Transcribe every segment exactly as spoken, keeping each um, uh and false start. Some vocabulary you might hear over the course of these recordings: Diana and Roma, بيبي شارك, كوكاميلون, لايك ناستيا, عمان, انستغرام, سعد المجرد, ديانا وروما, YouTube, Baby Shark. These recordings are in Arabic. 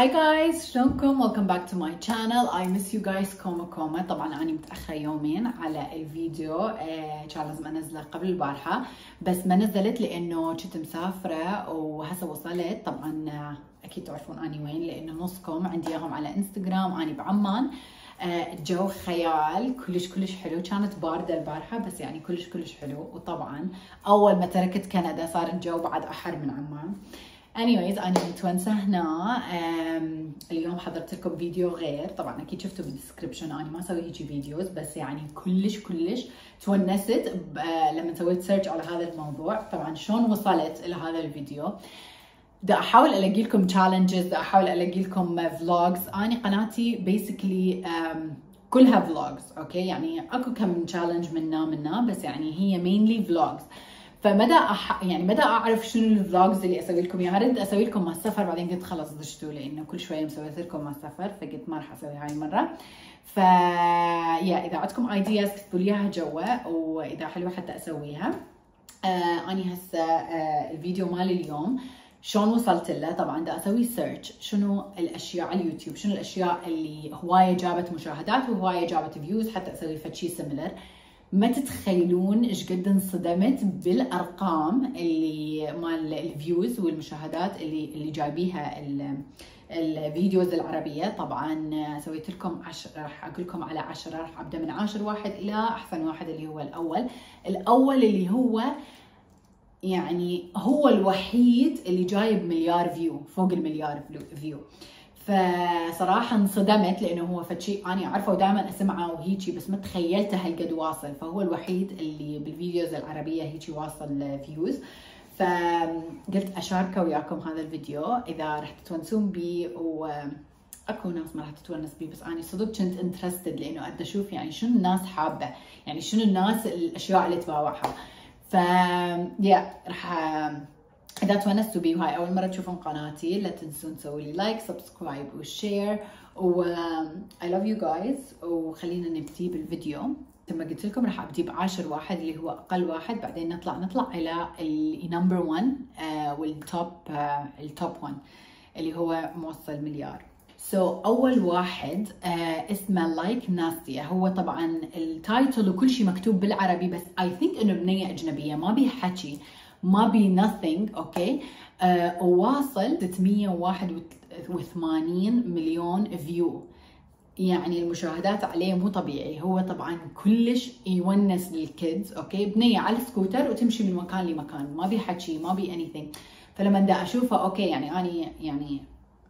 Hi guys, شلونكم؟ Welcome back to my channel. I miss you guys كوما كوما. طبعا أنا متأخرة يومين على الفيديو، كان لازم أنزله قبل البارحة بس ما نزلت لأنه كنت مسافرة وهسه وصلت. طبعا أكيد تعرفون أني وين لأنه نصكم عندي إياهم على انستغرام. أني بعمان، الجو خيال، كلش كلش حلو. كانت باردة البارحة بس يعني كلش كلش حلو. وطبعا أول ما تركت كندا صار الجو بعد أحر من عمان. anyways انا متونسه هنا. اليوم حضرت لكم فيديو غير، طبعا اكيد شفتوا بالديسكربشن، انا ما اسوي هيجي فيديوز بس يعني كلش كلش تونست لما سويت سيرش على هذا الموضوع. طبعا شلون وصلت الى هذا الفيديو، دا احاول الاقي لكم تشالنجز، دا احاول الاقي لكم فلوجز. انا قناتي بيسكلي كلها فلوجز، اوكي؟ يعني اكو كم تشالنج منا منا بس يعني هي مينلي فلوجز. فمدى أح... يعني مدى اعرف شنو الفلوجز اللي اسوي لكم اياها. ردت اسوي لكم مع السفر بعدين قلت خلص دشتوا لانه كل شويه مسويت لكم مع السفر، فقلت ما راح اسوي هاي المره. ف يا اذا عندكم ايدياز اكتبوا لي اياها جوا، واذا حلوه حتى اسويها. آه اني هسه آه الفيديو مالي اليوم شلون وصلت له. طبعا دا اسوي سيرش شنو الاشياء على اليوتيوب، شنو الاشياء اللي هوايه جابت مشاهدات وهوايه جابت فيوز، حتى اسوي فد شيء سيميلر. ما تتخيلون ايش قد انصدمت بالارقام اللي مال الفيوز والمشاهدات اللي اللي جايبيها الفيديوز العربيه. طبعا سويت لكم عشرة، راح اقول لكم على عشرة، راح ابدا من عاشر واحد الى احسن واحد اللي هو الاول. الاول اللي هو يعني هو الوحيد اللي جايب مليار فيو، فوق المليار فيو. فصراحه انصدمت لانه هو فد شيء اني اعرفه ودائما اسمعه وهيجي، بس ما تخيلته هالقد واصل. فهو الوحيد اللي بالفيديوز العربيه هيجي واصل فيوز، فقلت اشاركه وياكم هذا الفيديو. اذا رح تتونسون بي، واكو ناس ما رح تتونس بي، بس اني صدق كنت انترستد لانه بدي اشوف يعني شنو الناس حابه، يعني شنو الناس الاشياء اللي تباوعها. ف يا رح إذا تونستوا بي وهاي أول مرة تشوفون قناتي، لا تنسون تسووا لي لايك، سبسكرايب وشير، و I love you guys. وخلينا نبتدي بالفيديو. مثل ما قلت لكم راح أبدي بعاشر واحد اللي هو أقل واحد، بعدين نطلع نطلع إلى النمبر واحد والتوب التوب واحد اللي هو موصل مليار. So أول واحد اسمه لايك ناستيا. هو طبعا التايتل وكل شيء مكتوب بالعربي بس I think إنه بنية أجنبية، ما بيه حكي، ما بي nothing، اوكي؟ آه، وواصل ستمية وواحد وثمانين مليون فيو. يعني المشاهدات عليه مو طبيعي. هو طبعا كلش يونس للكيدز، اوكي؟ بنيه على السكوتر وتمشي من مكان لمكان، ما بي حكي، ما بي anything. فلما دا اشوفها اوكي يعني اني يعني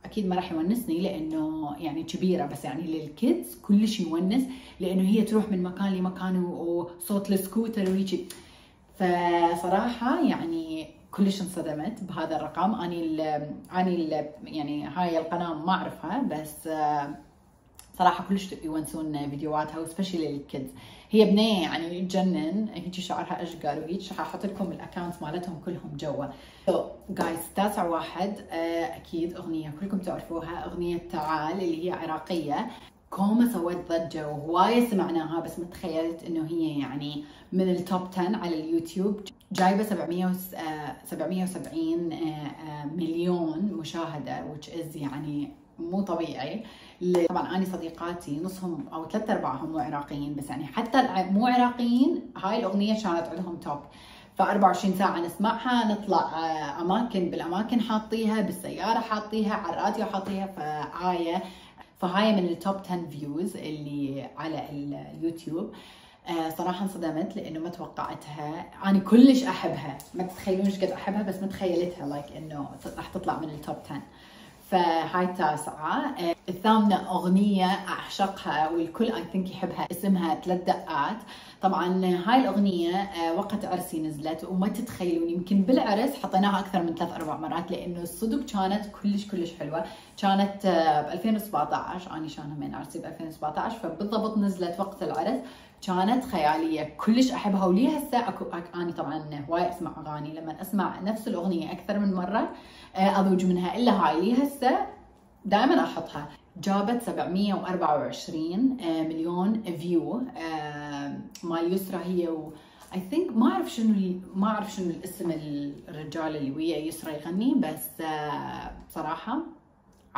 اكيد ما راح يونسني لانه يعني كبيره، بس يعني للكيدز كلش يونس لانه هي تروح من مكان لمكان وصوت السكوتر وهيجي. فصراحة يعني كلش انصدمت بهذا الرقم. اني ال اني ال يعني هاي القناة ما اعرفها بس صراحة كلش يونسون فيديوهاتها وسبشلي للكيدز. هي بنية يعني تجنن، هيجي شعرها اشقر وهيجي. حاحط لكم الاكونت مالتهم كلهم جوا. سو جايز تاسع واحد اكيد اغنية كلكم تعرفوها، اغنية تعال اللي هي عراقية. كوما سوت ضجة وهواية سمعناها بس ما تخيلت انه هي يعني من التوب عشرة على اليوتيوب، جايبة سبعمية وسبعين مليون مشاهدة which is يعني مو طبيعي. طبعا أنا صديقاتي نصهم أو ثلاث أرباعهم مو عراقيين، بس يعني حتى مو عراقيين هاي الأغنية كانت عندهم توب. فأربعة وعشرين ساعة نسمعها، نطلع أماكن بالأماكن حاطيها، بالسيارة حاطيها، على الراديو حاطيها. فهاي فهاي من التوب عشرة فيوز اللي على اليوتيوب. آه صراحة انصدمت لأنه ما توقعتها. أنا كلش أحبها، ما تتخيلون ايش قد أحبها بس ما تخيلتها لايك إنه راح تطلع من التوب عشرة. فهاي التاسعة. آه الثامنة أغنية أعشقها والكل أي ثينك يحبها، اسمها ثلاث دقات. طبعا هاي الأغنية آه وقت عرسي نزلت، وما تتخيلون يمكن بالعرس حطيناها أكثر من ثلاث أربع مرات لأنه الصدق كانت كلش كلش حلوة. كانت آه ب ألفين وسبعطعش، أنا شانها من عرسي ب ألفين وسبعطعش، فبالضبط نزلت وقت العرس. كانت خيالية كلش أحبها ولي هسه أكو. أنا طبعا هواي أسمع أغاني، لما أسمع نفس الأغنية أكثر من مرة أذوج منها، إلا هاي لي هسه دائما أحطها. جابت سبعمية وأربعة وعشرين مليون فيو. مال يسرا هي و I think ما أعرف شنو ما أعرف شنو الاسم الرجال اللي ويا يسرا يغني، بس بصراحة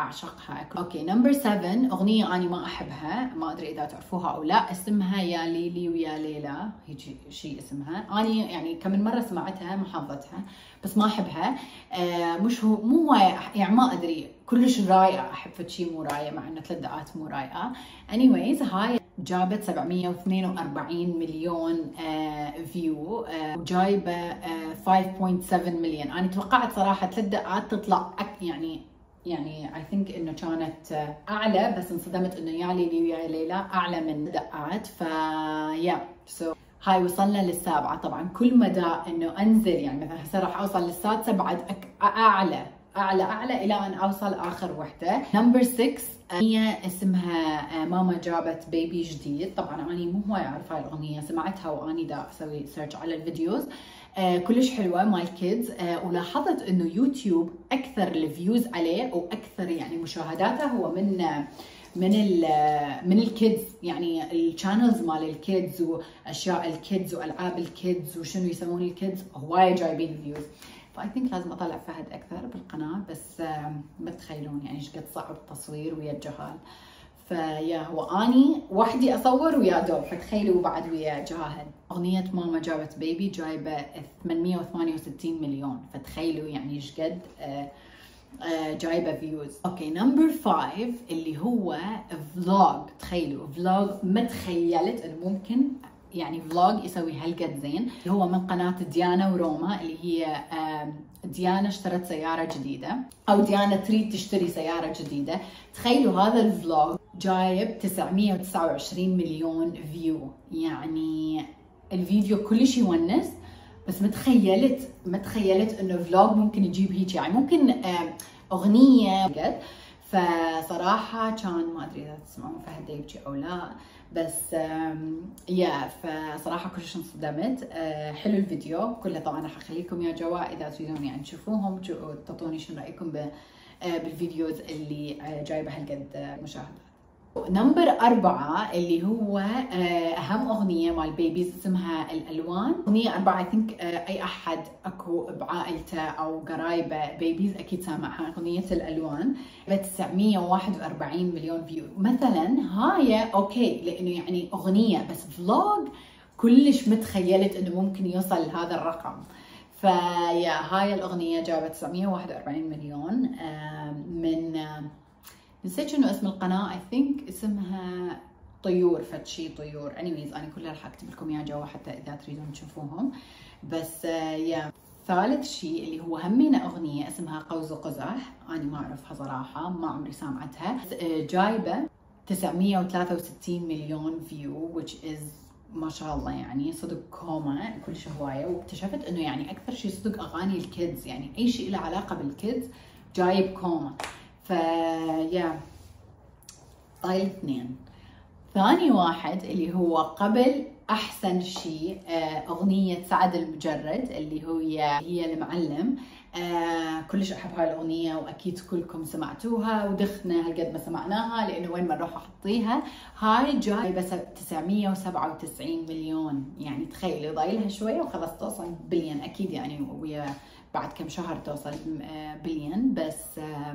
اعشقها. اوكي نمبر سبعة اغنيه اني ما احبها، ما ادري اذا تعرفوها او لا، اسمها يا ليلي ويا ليلى، هيجي شيء اسمها. اني يعني كم من مره سمعتها ما حافظتها بس ما احبها. آه مش هو مو يعني ما ادري كلش رايقه، احب شيء مو رايقه مع انه ثلاث دقات مو رايقه. anyways هاي جابت سبعمية واثنين وأربعين مليون آه فيو آه وجايبه آه خمسة فاصلة سبعة مليون. انا توقعت صراحه ثلاث دقات تطلع يعني يعني اي ثينك انه كانت اعلى، بس انصدمت انه يا ليلي ويا ليلى اعلى من دقات. ف يا سو هاي وصلنا للسابعه. طبعا كل مدى انه انزل يعني مثلا هسه راح اوصل للسادسه بعد اعلى اعلى اعلى الى ان اوصل اخر وحده. نمبر ستة اغنيه اسمها ماما جابت بيبي جديد. طبعا اني مو هواي اعرف هاي الاغنيه، سمعتها واني دا اسوي سيرش على الفيديوز. آه كلش حلوه مال كيدز. آه ولاحظت انه يوتيوب اكثر الفيوز عليه واكثر يعني مشاهداته هو من من ال من الكيدز، يعني الشانلز مال الكيدز واشياء الكيدز والعاب الكيدز وشنو يسمون الكيدز هواي جايبين فيوز. فاي ثينك لازم اطلع فهد اكثر بالقناه، بس ما تتخيلون يعني ايش قد صعب التصوير ويا الجهال. فيا هو اني وحدي اصور ويا دور، فتخيلوا بعد ويا جاهل. اغنيه ماما جابت بيبي جايبه ثمانمية وثمانية وستين مليون، فتخيلوا يعني ايش قد جايبه فيوز. اوكي نمبر خمسة اللي هو فلوج. تخيلوا فلوج، ما تخيلت انه ممكن يعني فلوج يسوي هالقد زين. هو من قناه ديانا وروما، اللي هي ديانا اشترت سياره جديده او ديانا تريد تشتري سياره جديده. تخيلوا هذا الفلوج جايب تسعمية وتسعة وعشرين مليون فيو، يعني الفيديو كلش يونس، بس ما تخيلت ما تخيلت انه فلوج ممكن يجيب هيك، يعني ممكن اغنيه قد. فصراحه كان ما ادري اذا تسمعون فهد يبكي او لا، بس يا فصراحه كلش انصدمت. حلو الفيديو كله، طبعا راح اخليكم يا جوا اذا تريدون يعني تشوفوهم تعطوني شنو رايكم بالفيديوز اللي جايبه هالقد مشاهدات. نمبر أربعة اللي هو أهم أغنية مال بيبيز اسمها الألوان. أغنية أربعة أي ثينك أي أحد أكو بعائلته أو قرايبه بيبيز أكيد سامعها، أغنية الألوان تسعمية وواحد وأربعين مليون فيو. مثلا هاي أوكي لأنه يعني أغنية، بس فلوج كلش متخيلت أنه ممكن يوصل هذا الرقم. فيا هاي الأغنية جابت تسعمية وواحد وأربعين مليون من نسيت شنو اسم القناه، اي ثينك اسمها طيور فتشي طيور. anyways انا كلها راح اكتب لكم اياها جوا حتى اذا تريدون تشوفوهم. بس يا ثالث شيء اللي هو همينه اغنيه اسمها قوس وقزح، انا ما اعرفها صراحه، ما عمري سامعتها، جايبه تسعمية وثلاثة وستين مليون فيو which is ما شاء الله يعني صدق كوما كلش هوايه. واكتشفت انه يعني اكثر شيء صدق اغاني الكيدز، يعني اي شيء له علاقه بالكيدز جايب كوما. فيا طايل اثنين. ثاني واحد اللي هو قبل أحسن شيء أغنية سعد المجرد اللي هي هي المعلم. آه كلش أحب هاي الأغنية وأكيد كلكم سمعتوها ودخنا هالقد ما سمعناها لأنه وين ما نروح أحطيها. هاي جايبة تسعمية وسبعة وتسعين مليون، يعني تخيلوا ضايلها شوية وخلاص توصل بليون أكيد، يعني ويا بعد كم شهر توصل بليون. بس آه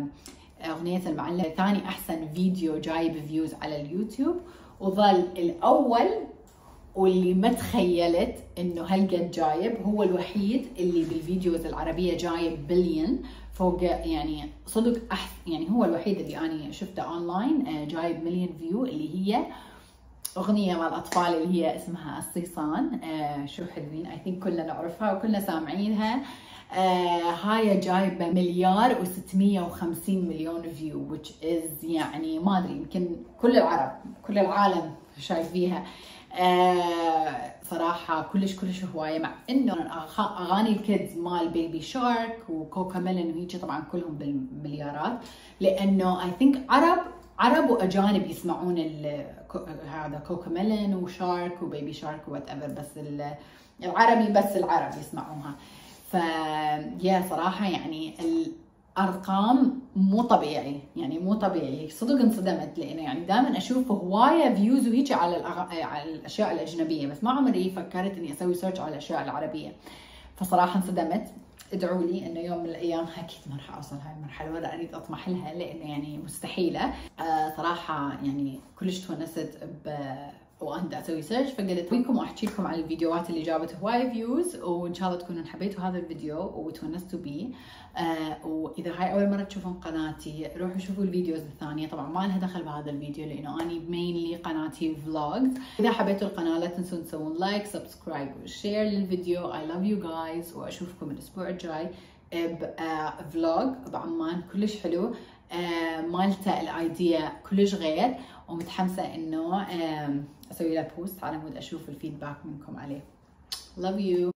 أغنية المعلم ثاني أحسن فيديو جايب فيوز على اليوتيوب، وظل الأول واللي ما تخيلت إنه هالقد جايب هو الوحيد اللي بالفيديوز العربية جايب بليون فوق، يعني صدق أحسن يعني هو الوحيد اللي أنا شفته أونلاين جايب مليون فيو، اللي هي أغنية مع الأطفال اللي هي اسمها الصيصان. آه شو حلوين، أي ثينك كلنا نعرفها وكلنا سامعينها. آه هاي جايبة مليار وستمية وخمسين مليون فيو which is يعني ما أدري يمكن كل العرب كل العالم شايفيها. آه صراحة كلش كلش هواية، مع إنه أغاني الكيدز مال بيبي شارك وكوكاميلون وهيجي طبعا كلهم بالمليارات، لأنه أي ثينك عرب عرب واجانب يسمعون هذا كوكاميلون وشارك وبيبي شارك وات ايفر، بس العربي بس العرب يسمعوها. فيا صراحه يعني الارقام مو طبيعي، يعني مو طبيعي صدق انصدمت، لانه يعني دائما اشوف هوايه فيوز وهيجي على, على الاشياء الاجنبيه، بس ما عمري فكرت اني اسوي سيرش على الاشياء العربيه. فصراحه انصدمت. ادعوا لي انه يوم من الايام اكيد ما راح اوصل هاي المرحله ولا اريد اطمح لها، لانه يعني مستحيله. آه صراحه يعني كلش تونست ب وانا اسوي سيرش، فقلت وينكم واحكي لكم عن الفيديوهات اللي جابت هواي فيوز، وان شاء الله تكونوا حبيتوا هذا الفيديو وتونستوا بيه. آه واذا هاي اول مره تشوفون قناتي روحوا شوفوا الفيديوز الثانيه، طبعا ما لها دخل بهذا الفيديو لانه اني مينلي قناتي فلوجز. اذا حبيتوا القناه لا تنسون تسوون لايك، سبسكرايب وشير للفيديو. اي لاف يو جايز، واشوفكم الاسبوع الجاي بفلوج بعمان كلش حلو. آه مالته الايديا كلش غير، ومتحمسه انه آه اسوي له بوست على مود اشوف الفيدباك منكم عليه. love you